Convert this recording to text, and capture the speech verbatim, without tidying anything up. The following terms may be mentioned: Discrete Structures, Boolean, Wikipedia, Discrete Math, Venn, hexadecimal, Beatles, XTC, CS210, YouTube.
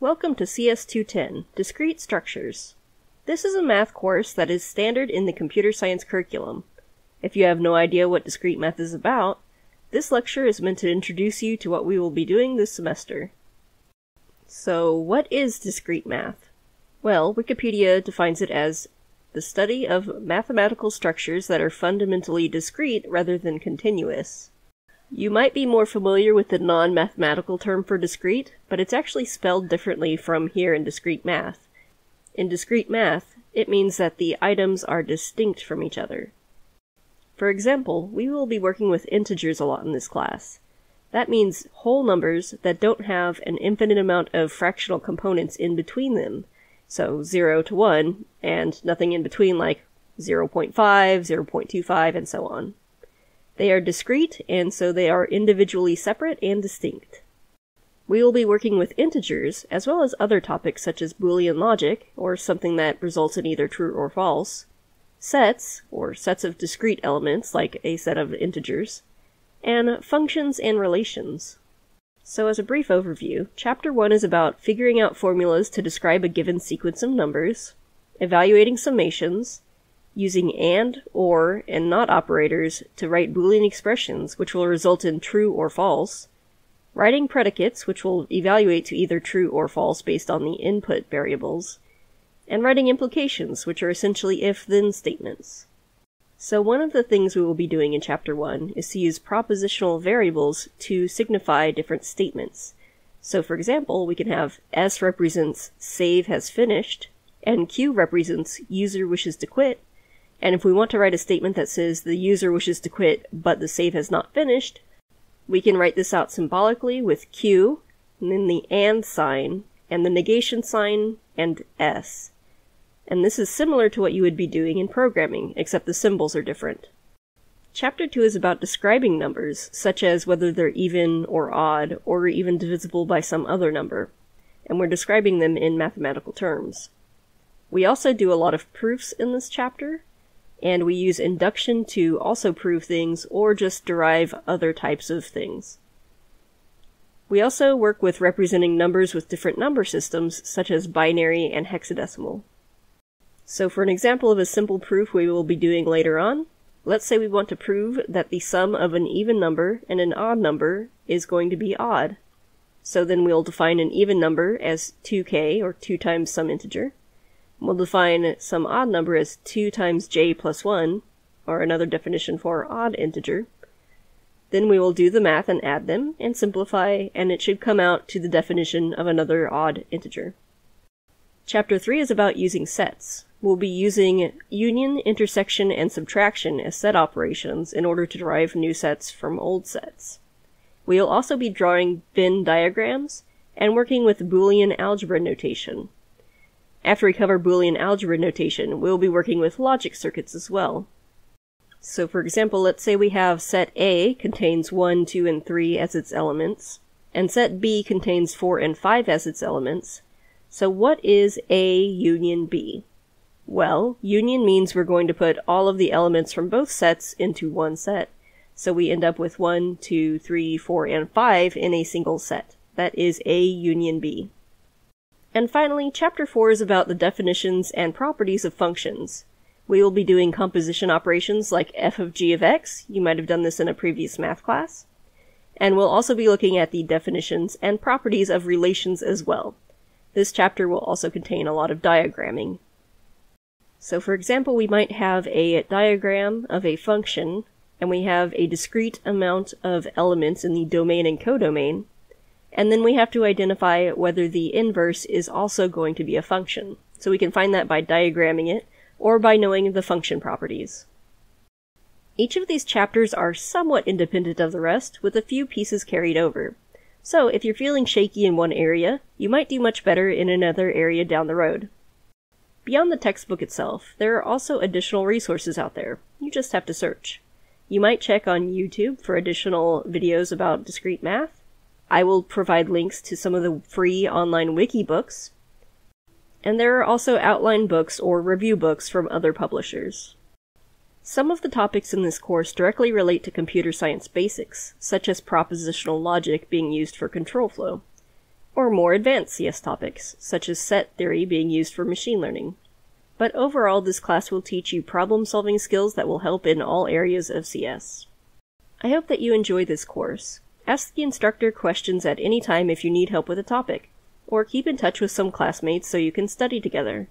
Welcome to C S two ten, Discrete Structures. This is a math course that is standard in the computer science curriculum. If you have no idea what discrete math is about, this lecture is meant to introduce you to what we will be doing this semester. So, what is discrete math? Well, Wikipedia defines it as the study of mathematical structures that are fundamentally discrete rather than continuous. You might be more familiar with the non-mathematical term for discrete, but it's actually spelled differently from here in discrete math. In discrete math, it means that the items are distinct from each other. For example, we will be working with integers a lot in this class. That means whole numbers that don't have an infinite amount of fractional components in between them, so zero to one, and nothing in between like zero point five, zero point two five, and so on. They are discrete, and so they are individually separate and distinct. We will be working with integers, as well as other topics such as Boolean logic, or something that results in either true or false, sets, or sets of discrete elements, like a set of integers, and functions and relations. So as a brief overview, Chapter one is about figuring out formulas to describe a given sequence of numbers, evaluating summations, using AND, OR, and NOT operators to write Boolean expressions, which will result in true or false, writing predicates, which will evaluate to either true or false based on the input variables, and writing implications, which are essentially if-then statements. So one of the things we will be doing in Chapter one is to use propositional variables to signify different statements. So for example, we can have S represents save has finished, and Q represents user wishes to quit, and if we want to write a statement that says the user wishes to quit but the save has not finished, we can write this out symbolically with Q, and then the AND sign, and the negation sign, and S. And this is similar to what you would be doing in programming, except the symbols are different. Chapter two is about describing numbers, such as whether they're even or odd, or even divisible by some other number, and we're describing them in mathematical terms. We also do a lot of proofs in this chapter, and we use induction to also prove things or just derive other types of things. We also work with representing numbers with different number systems, such as binary and hexadecimal. So for an example of a simple proof we will be doing later on, let's say we want to prove that the sum of an even number and an odd number is going to be odd. So then we'll define an even number as two k, or two times some integer. We'll define some odd number as two times j plus one, or another definition for odd integer. Then we will do the math and add them, and simplify, and it should come out to the definition of another odd integer. Chapter three is about using sets. We'll be using union, intersection, and subtraction as set operations in order to derive new sets from old sets. We'll also be drawing Venn diagrams, and working with Boolean algebra notation. After we cover Boolean algebra notation, we'll be working with logic circuits as well. So for example, let's say we have set A contains one, two, and three as its elements, and set B contains four and five as its elements. So what is A union B? Well, union means we're going to put all of the elements from both sets into one set. So we end up with one, two, three, four, and five in a single set. That is A union B. And finally, Chapter four is about the definitions and properties of functions. We will be doing composition operations like f of g of x, you might have done this in a previous math class, and we'll also be looking at the definitions and properties of relations as well. This chapter will also contain a lot of diagramming. So for example, we might have a diagram of a function, and we have a discrete amount of elements in the domain and codomain, and then we have to identify whether the inverse is also going to be a function. So we can find that by diagramming it, or by knowing the function properties. Each of these chapters are somewhat independent of the rest, with a few pieces carried over. So if you're feeling shaky in one area, you might do much better in another area down the road. Beyond the textbook itself, there are also additional resources out there. You just have to search. You might check on YouTube for additional videos about discrete math. I will provide links to some of the free online wiki books, and there are also outline books or review books from other publishers. Some of the topics in this course directly relate to computer science basics, such as propositional logic being used for control flow, or more advanced C S topics, such as set theory being used for machine learning. But overall, this class will teach you problem-solving skills that will help in all areas of C S. I hope that you enjoy this course. Ask the instructor questions at any time if you need help with a topic, or keep in touch with some classmates so you can study together.